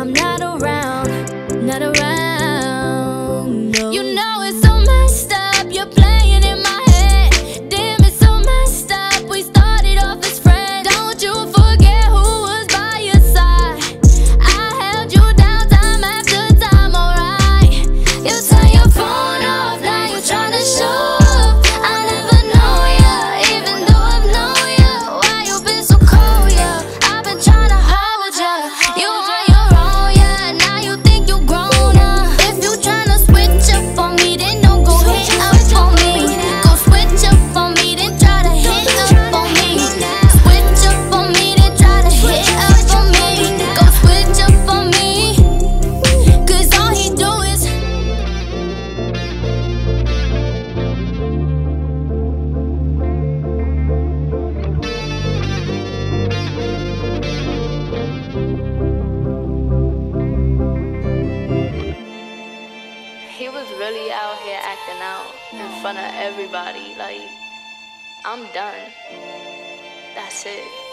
I'm not around, not around, no. You know it's so messed up, you're playing in my head. Damn, it's so messed up, we started off as friends. Don't you forget who was by your side. I held you down time after time, alright. You turn your phone off, now you're trying to show. Really out here acting out in front of everybody, like, I'm done, that's it.